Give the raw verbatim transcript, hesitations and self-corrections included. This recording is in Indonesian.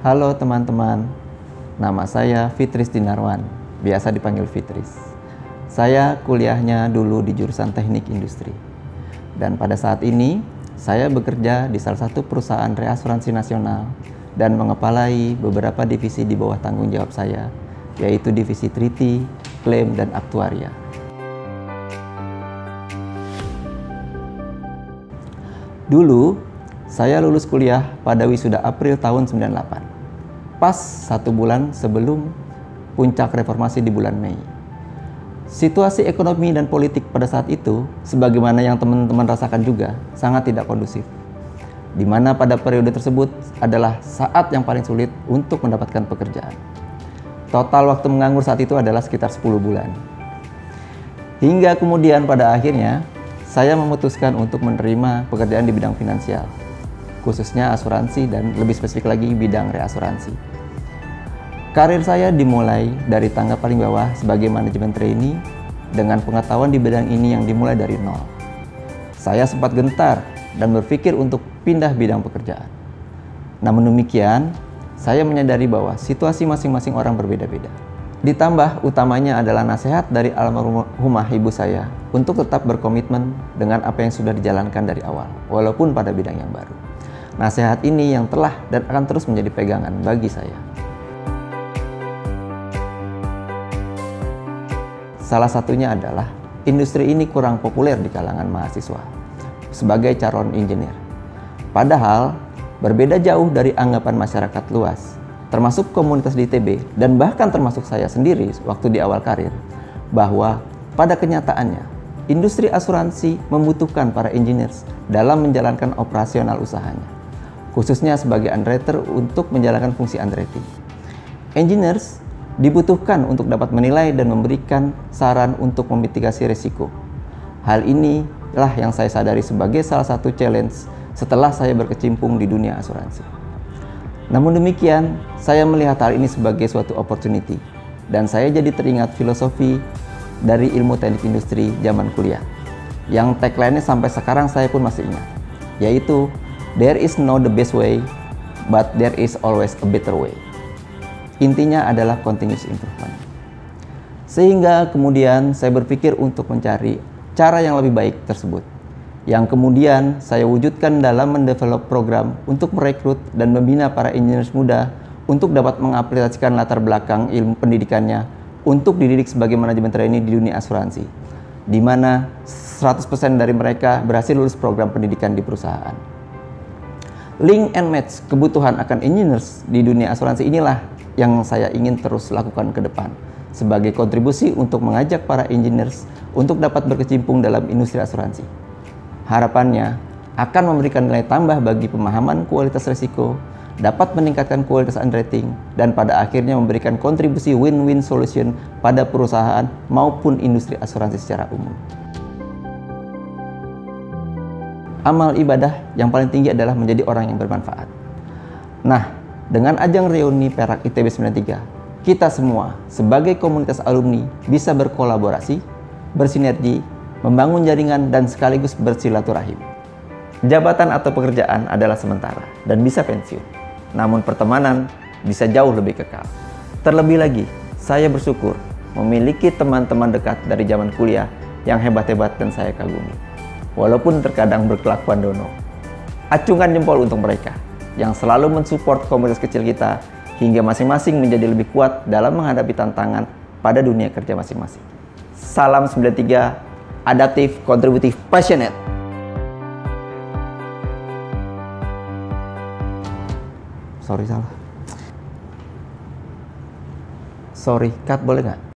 Halo teman-teman, nama saya Fitris Dinarwan, biasa dipanggil Fitris. Saya kuliahnya dulu di jurusan Teknik Industri. Dan pada saat ini, saya bekerja di salah satu perusahaan reasuransi nasional dan mengepalai beberapa divisi di bawah tanggung jawab saya, yaitu divisi treaty, claim, dan aktuaria. Dulu, saya lulus kuliah pada wisuda April tahun sembilan puluh delapan, pas satu bulan sebelum puncak reformasi di bulan Mei. Situasi ekonomi dan politik pada saat itu, sebagaimana yang teman-teman rasakan juga, sangat tidak kondusif. Di mana pada periode tersebut adalah saat yang paling sulit untuk mendapatkan pekerjaan. Total waktu menganggur saat itu adalah sekitar sepuluh bulan. Hingga kemudian pada akhirnya, saya memutuskan untuk menerima pekerjaan di bidang finansial, khususnya asuransi dan lebih spesifik lagi bidang reasuransi. Karir saya dimulai dari tangga paling bawah sebagai manajemen trainee dengan pengetahuan di bidang ini yang dimulai dari nol. Saya sempat gentar dan berpikir untuk pindah bidang pekerjaan. Namun demikian, saya menyadari bahwa situasi masing-masing orang berbeda-beda. Ditambah utamanya adalah nasihat dari almarhumah ibu saya untuk tetap berkomitmen dengan apa yang sudah dijalankan dari awal, walaupun pada bidang yang baru. Nasihat ini yang telah dan akan terus menjadi pegangan bagi saya. Salah satunya adalah industri ini kurang populer di kalangan mahasiswa sebagai calon engineer. Padahal berbeda jauh dari anggapan masyarakat luas, termasuk komunitas di I T B, dan bahkan termasuk saya sendiri waktu di awal karir, bahwa pada kenyataannya, industri asuransi membutuhkan para engineers dalam menjalankan operasional usahanya, khususnya sebagai underwriter untuk menjalankan fungsi underwriting. Engineers dibutuhkan untuk dapat menilai dan memberikan saran untuk memitigasi risiko. Hal inilah yang saya sadari sebagai salah satu challenge setelah saya berkecimpung di dunia asuransi. Namun demikian, saya melihat hal ini sebagai suatu opportunity, dan saya jadi teringat filosofi dari ilmu teknik industri zaman kuliah, yang tagline-nya sampai sekarang saya pun masih ingat, yaitu "There is no the best way, but there is always a better way." Intinya adalah continuous improvement. Sehingga kemudian saya berpikir untuk mencari cara yang lebih baik tersebut, yang kemudian saya wujudkan dalam mendevelop program untuk merekrut dan membina para engineers muda untuk dapat mengaplikasikan latar belakang ilmu pendidikannya untuk dididik sebagai manajemen trainee di dunia asuransi, di mana seratus persen dari mereka berhasil lulus program pendidikan di perusahaan. Link and match kebutuhan akan engineers di dunia asuransi inilah yang saya ingin terus lakukan ke depan sebagai kontribusi untuk mengajak para engineers untuk dapat berkecimpung dalam industri asuransi. Harapannya akan memberikan nilai tambah bagi pemahaman kualitas risiko, dapat meningkatkan kualitas underwriting, dan pada akhirnya memberikan kontribusi win-win solution pada perusahaan maupun industri asuransi secara umum. Amal ibadah yang paling tinggi adalah menjadi orang yang bermanfaat. Nah, dengan ajang reuni Perak I T B sembilan puluh tiga, kita semua sebagai komunitas alumni bisa berkolaborasi, bersinergi, membangun jaringan, dan sekaligus bersilaturahim. Jabatan atau pekerjaan adalah sementara dan bisa pensiun. Namun pertemanan bisa jauh lebih kekal. Terlebih lagi, saya bersyukur memiliki teman-teman dekat dari zaman kuliah yang hebat-hebat dan saya kagumi. Walaupun terkadang berkelakuan dono. Acungkan jempol untuk mereka yang selalu mensupport komunitas kecil kita hingga masing-masing menjadi lebih kuat dalam menghadapi tantangan pada dunia kerja masing-masing. Salam sembilan puluh tiga. Adaptif, kontributif, passionate. Sorry, salah. Sorry, cut boleh nggak?